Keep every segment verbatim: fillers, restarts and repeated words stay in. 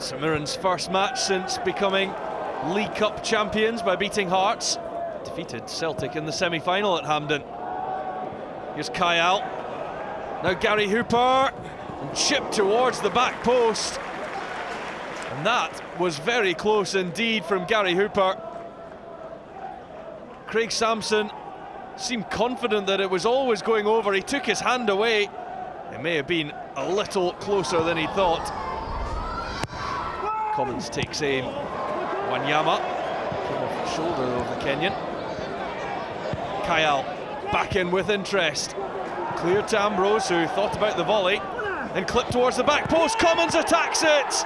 St Mirren's first match since becoming League Cup champions by beating Hearts. Defeated Celtic in the semi-final at Hampden. Here's Kayal. Now Gary Hooper, and chipped towards the back post. And that was very close indeed from Gary Hooper. Craig Samson seemed confident that it was always going over. He took his hand away. It may have been a little closer than he thought. Commons takes aim. Wanyama came off the shoulder of the Kenyan. Kayal back in with interest. Clear to Ambrose, who thought about the volley, and clipped towards the back post. Commons attacks it,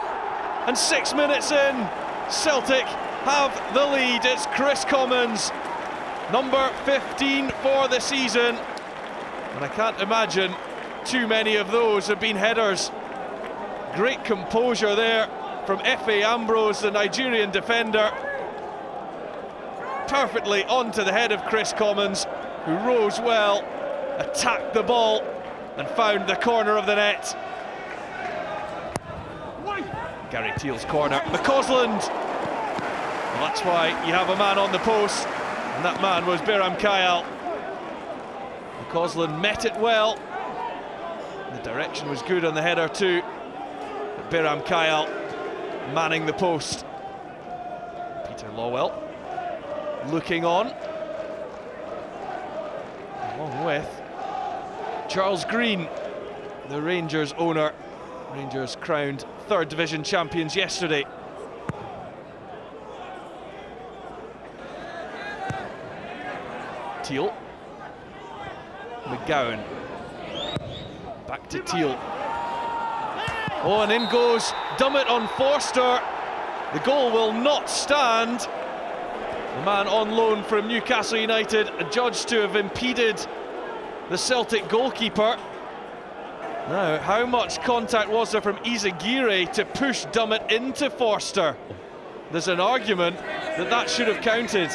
and six minutes in, Celtic have the lead. It's Kris Commons, number fifteen for the season, and I can't imagine too many of those have been headers. Great composure there from Efe Ambrose, the Nigerian defender, perfectly onto the head of Kris Commons, who rose well, attacked the ball and found the corner of the net. Gary Teal's corner. McCausland. Well, that's why you have a man on the post, and that man was Biram Kyle. McCausland met it well. The direction was good on the header too. But Biram Kyle manning the post. Peter Lawwell looking on, along with Charles Green, the Rangers owner. Rangers crowned third division champions yesterday. Teal. McGowan. Back to Teal. Oh, and in goes Dummett on Forster. The goal will not stand. The man on loan from Newcastle United adjudged to have impeded the Celtic goalkeeper. Now, how much contact was there from Izaguirre to push Dummett into Forster? There's an argument that that should have counted.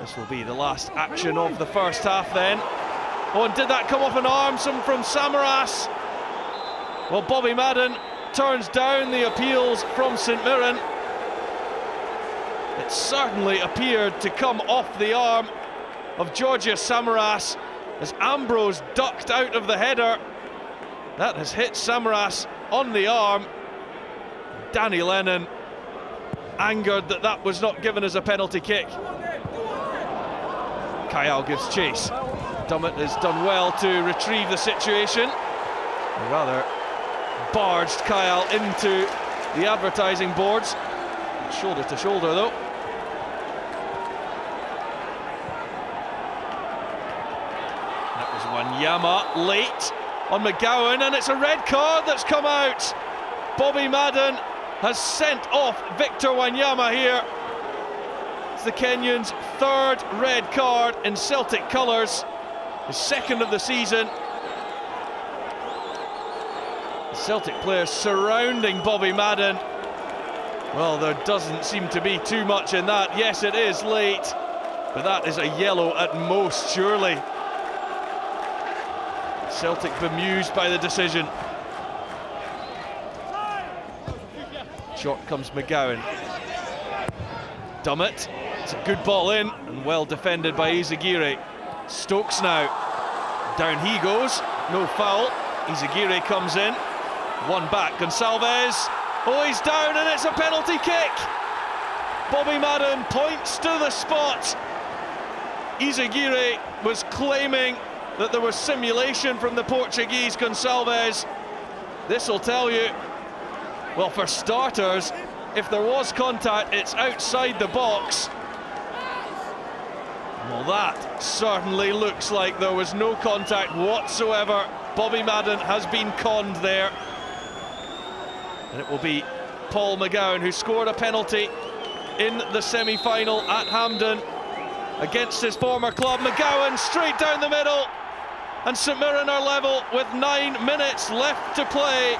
This will be the last action of the first half then. Oh, and did that come off an arm from, from Samaras? Well, Bobby Madden turns down the appeals from St Mirren. It certainly appeared to come off the arm of Giorgos Samaras as Ambrose ducked out of the header. That has hit Samaras on the arm. Danny Lennon angered that that was not given as a penalty kick. Kyle gives chase. Dummett has done well to retrieve the situation. Or rather, barged Kyle into the advertising boards. Shoulder to shoulder though. Wanyama late on McGowan, and it's a red card that's come out. Bobby Madden has sent off Victor Wanyama here. It's the Kenyan's third red card in Celtic colours, his second of the season. The Celtic players surrounding Bobby Madden. Well, there doesn't seem to be too much in that. Yes, it is late, but that is a yellow at most, surely. Celtic bemused by the decision. Short comes McGowan. Dummett. It's a good ball in and well defended by Izaguirre. Stokes now. Down he goes. No foul. Izaguirre comes in. One back. Goncalves. Oh, he's down, and it's a penalty kick. Bobby Madden points to the spot. Izaguirre was claiming that there was simulation from the Portuguese Goncalves. This will tell you, well, for starters, if there was contact, it's outside the box. Well, that certainly looks like there was no contact whatsoever. Bobby Madden has been conned there. And it will be Paul McGowan, who scored a penalty in the semi-final at Hampden against his former club. McGowan straight down the middle. And St Mirren are level with nine minutes left to play.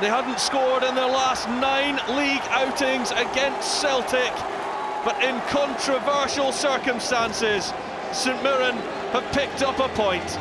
They hadn't scored in their last nine league outings against Celtic, but in controversial circumstances, St Mirren have picked up a point.